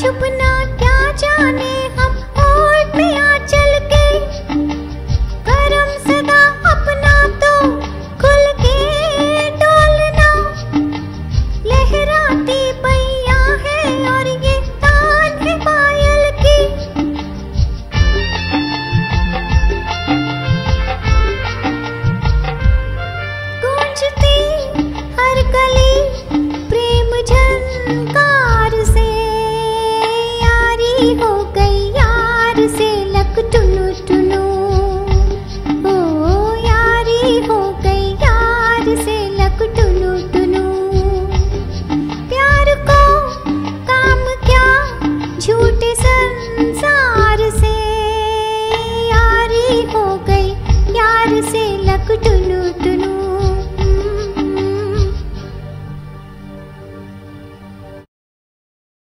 छुपना